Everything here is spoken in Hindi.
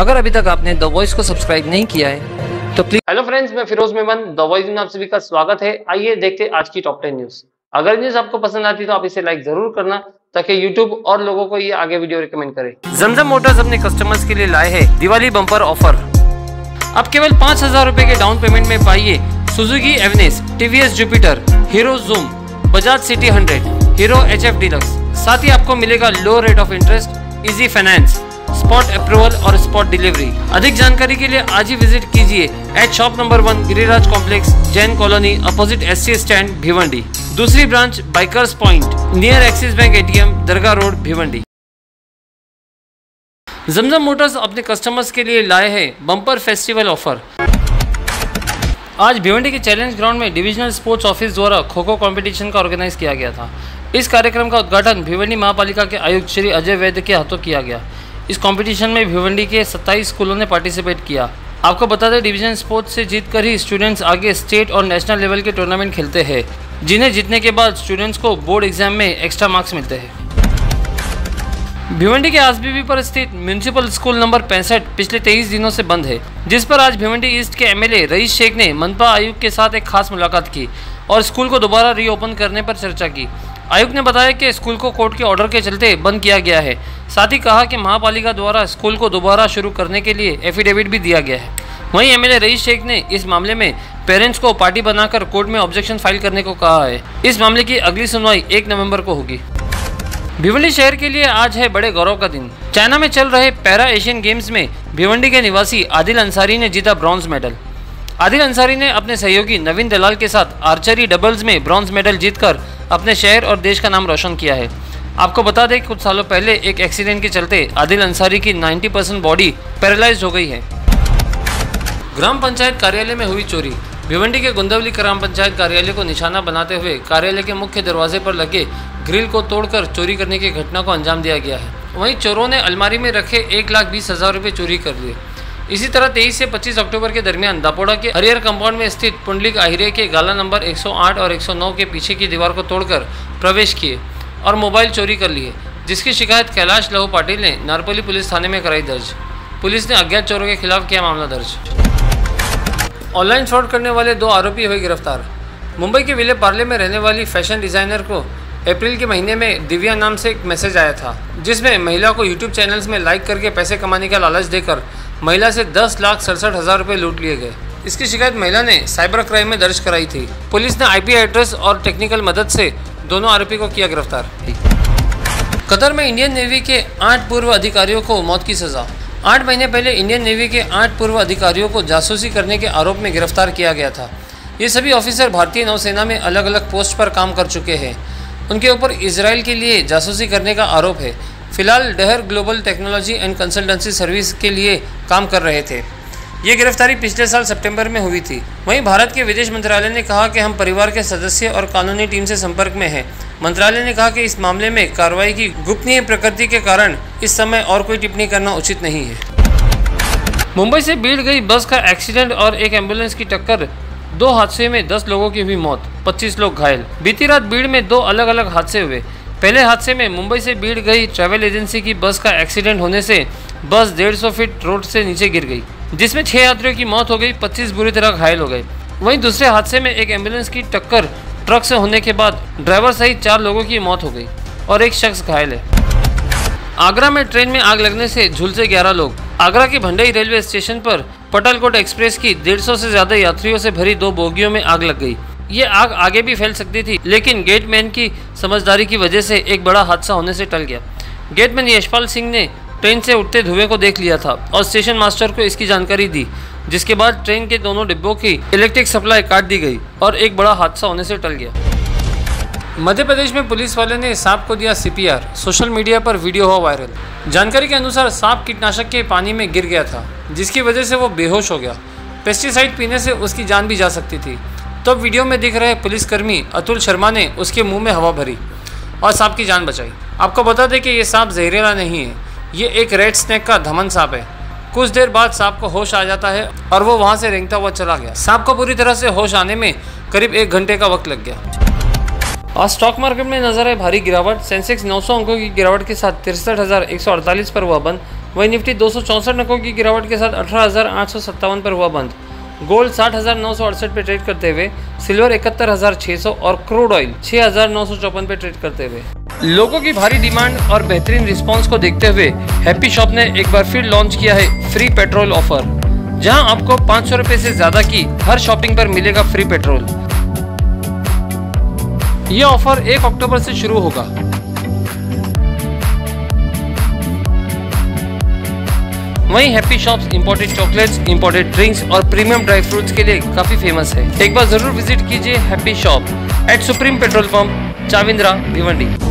अगर अभी तक आपने द वॉइस को सब्सक्राइब नहीं किया है तो प्लीज। हेलो फ्रेंड्स, मैं फिरोज मेमन, द वॉइस में आप सभी का स्वागत है। आइए देखते हैं आज की टॉप 10 न्यूज। अगर न्यूज आपको पसंद आती है तो आप इसे लाइक जरूर करना ताकि YouTube और लोगों को ये आगे वीडियो रिकमेंड करे। जमजम मोटर्स अपने कस्टमर्स के लिए लाए है दिवाली बम्पर ऑफर। आप केवल 5000 रुपए के डाउन पेमेंट में पाइए Suzuki Avenis, TVS Jupiter, hero Zoom, Bajaj CT 100, Hero HF deluxe. साथ ही आपको मिलेगा low rate of interest, easy finance, spot approval और स्पॉट डिलीवरी। अधिक जानकारी के लिए आज ही विजिट कीजिए at shop number 1 Giriraj complex, Jain colony, opposite SC stand, Bhiwandi. दूसरी branch bikers point, near axis bank ATM, दरगाह रोड, भिवंडी। जमजम मोटर्स अपने कस्टमर्स के लिए लाए है बम्पर फेस्टिवल ऑफर। आज भिवंडी के चैलेंज ग्राउंड में डिविजनल स्पोर्ट्स ऑफिस द्वारा खो खो कॉम्पिटिशन का ऑर्गेनाइज किया गया था। इस कार्यक्रम का उद्घाटन भिवंडी महापालिका के आयुक्त श्री अजय वैद्य के हाथों किया गया। इस कंपटीशन में भिवंडी के 27 स्कूलों ने पार्टिसिपेट किया। आपको बता दें, डिवीजन स्पोर्ट्स से जीतकर ही स्टूडेंट्स आगे स्टेट और नेशनल लेवल के टूर्नामेंट खेलते हैं, जिन्हें जीतने के बाद स्टूडेंट्स को बोर्ड एग्जाम में एक्स्ट्रा मार्क्स मिलते हैं। भिवंडी के आसबीबी पर स्थित म्यूनिसिपल स्कूल नंबर 65 पिछले 23 दिनों से बंद है, जिस पर आज भिवंडी ईस्ट के MLA रईस शेख ने मनपा आयुक्त के साथ एक खास मुलाकात की और स्कूल को दोबारा रीओपन करने पर चर्चा की। आयुक्त ने बताया कि स्कूल को कोर्ट के ऑर्डर के चलते बंद किया गया है। साथ ही कहा कि महापालिका द्वारा स्कूल को दोबारा शुरू करने के लिए एफिडेविट भी दिया गया है। वहीं MLA रईस शेख ने इस मामले में पेरेंट्स को पार्टी बनाकर कोर्ट में ऑब्जेक्शन फाइल करने को कहा है। इस मामले की अगली सुनवाई 1 नवंबर को होगी। भिवंडी शहर के लिए आज है बड़े गौरव का दिन। चाइना में चल रहे पैरा एशियन गेम्स में भिवंडी के निवासी आदिल अंसारी ने जीता ब्रॉन्ज मेडल। आदिल अंसारी ने अपने सहयोगी नवीन दलाल के साथ आर्चरी डबल्स में ब्रॉन्ज मेडल जीतकर अपने शहर और देश का नाम रोशन किया है। आपको बता दें, कुछ सालों पहले एक एक्सीडेंट के चलते आदिल अंसारी की 90% बॉडी पैरालाइज हो गई है। ग्राम पंचायत कार्यालय में हुई चोरी। भिवंडी के गोंदवली ग्राम पंचायत कार्यालय को निशाना बनाते हुए कार्यालय के मुख्य दरवाजे पर लगे ग्रिल को तोड़कर चोरी करने की घटना को अंजाम दिया गया है। वहीं चोरों ने अलमारी में रखे 1,20,000 रुपये चोरी कर लिए। इसी तरह 23 से 25 अक्टूबर के दरमियान दापोड़ा के हरियर कंपाउंड में स्थित पुंडलिक आहिरे के गाला नंबर 108 और 109 के पीछे की दीवार को तोड़कर प्रवेश किए और मोबाइल चोरी कर लिए, जिसकी शिकायत कैलाश लहू पाटिल ने नारपोली पुलिस थाने में कराई दर्ज। पुलिस ने अज्ञात चोरों के खिलाफ किया मामला दर्ज। ऑनलाइन फ्रॉड करने वाले 2 आरोपी हुए गिरफ्तार। मुंबई के विले पार्ले में रहने वाली फैशन डिज़ाइनर को अप्रैल के महीने में दिव्या नाम से एक मैसेज आया था, जिसमें महिला को यूट्यूब चैनल्स में लाइक करके पैसे कमाने का लालच देकर महिला से 10,67,000 रुपये लूट लिए गए। इसकी शिकायत महिला ने साइबर क्राइम में दर्ज कराई थी। पुलिस ने IP एड्रेस और टेक्निकल मदद से दोनों आरोपी को किया गिरफ्तार। कतर में इंडियन नेवी के 8 पूर्व अधिकारियों को मौत की सजा। 8 महीने पहले इंडियन नेवी के 8 पूर्व अधिकारियों को जासूसी करने के आरोप में गिरफ्तार किया गया था। ये सभी ऑफिसर भारतीय नौसेना में अलग अलग पोस्ट पर काम कर चुके हैं। उनके ऊपर इसराइल के लिए जासूसी करने का आरोप है। फिलहाल डहर global technology and consultancy service के लिए काम कर रहे थे। ये गिरफ्तारी पिछले साल सितंबर में हुई थी। वहीं भारत के विदेश मंत्रालय ने कहा कि हम परिवार के सदस्य और कानूनी टीम से संपर्क में हैं। मंत्रालय ने कहा कि इस मामले में कार्रवाई की गोपनीय प्रकृति के कारण इस समय और कोई टिप्पणी करना उचित नहीं है। मुंबई से भीड़ गई बस का एक्सीडेंट और एक एम्बुलेंस की टक्कर। 2 हादसे में 10 लोगों की हुई मौत, 25 लोग घायल। बीती रात भीड़ में 2 अलग अलग हादसे हुए। पहले हादसे में मुंबई से भीड़ गई ट्रैवल एजेंसी की बस का एक्सीडेंट होने से बस 150 फीट रोड से नीचे गिर गई, जिसमें 6 यात्रियों की मौत हो गई, 25 बुरी तरह घायल हो गए। वहीं दूसरे हादसे में एक एम्बुलेंस की टक्कर ट्रक से होने के बाद ड्राइवर सहित 4 लोगों की मौत हो गई और एक शख्स घायल है। आगरा में ट्रेन में आग लगने से झुलसे 11 लोग। आगरा के भंडई रेलवे स्टेशन पर पटलकोट एक्सप्रेस की 150 से ज्यादा यात्रियों से भरी 2 बोगियों में आग लग गई। ये आग आगे भी फैल सकती थी, लेकिन गेटमैन की समझदारी की वजह से एक बड़ा हादसा होने से टल गया। गेटमैन यशपाल सिंह ने ट्रेन से उठते धुएं को देख लिया था और स्टेशन मास्टर को इसकी जानकारी दी, जिसके बाद ट्रेन के दोनों डिब्बों की इलेक्ट्रिक सप्लाई काट दी गई और एक बड़ा हादसा होने से टल गया। मध्य प्रदेश में पुलिस वाले ने सांप को दिया CPR, सोशल मीडिया पर वीडियो हुआ वायरल। जानकारी के अनुसार सांप कीटनाशक के पानी में गिर गया था, जिसकी वजह से वो बेहोश हो गया। पेस्टिसाइड पीने से उसकी जान भी जा सकती थी। तब तो वीडियो में दिख रहे पुलिसकर्मी अतुल शर्मा ने उसके मुंह में हवा भरी और सांप की जान बचाई। आपको बता दें कि ये सांप जहरीला नहीं है, ये एक रेड स्नैक का धमन सांप है। कुछ देर बाद सांप को होश आ जाता है और वो वहाँ से रेंगता हुआ चला गया। सांप को पूरी तरह से होश आने में करीब 1 घंटे का वक्त लग गया। आज स्टॉक मार्केट में नजर आए भारी गिरावट। सेंसेक्स 900 अंकों की गिरावट के साथ 63,148 पर हुआ बंद। वहीं निफ्टी 264 नकों की गिरावट के साथ 18,857 पर हुआ बंद। गोल्ड 60,968 पे ट्रेड करते हुए, सिल्वर 71,600 और क्रूड ऑयल 6,954 पे ट्रेड करते हुए। लोगों की भारी डिमांड और बेहतरीन रिस्पांस को देखते हुए हैप्पी शॉप ने एक बार फिर लॉन्च किया है फ्री पेट्रोल ऑफर, जहां आपको 500 रुपए से ज्यादा की हर शॉपिंग पर मिलेगा फ्री पेट्रोल। ये ऑफर 1 अक्टूबर से शुरू होगा। वहीं happy shops imported chocolates, imported drinks और प्रीमियम ड्राई फ्रूट्स के लिए काफी फेमस है। एक बार जरूर विजिट कीजिए happy shop at supreme petrol pump, Chavindra, Bhiwandi.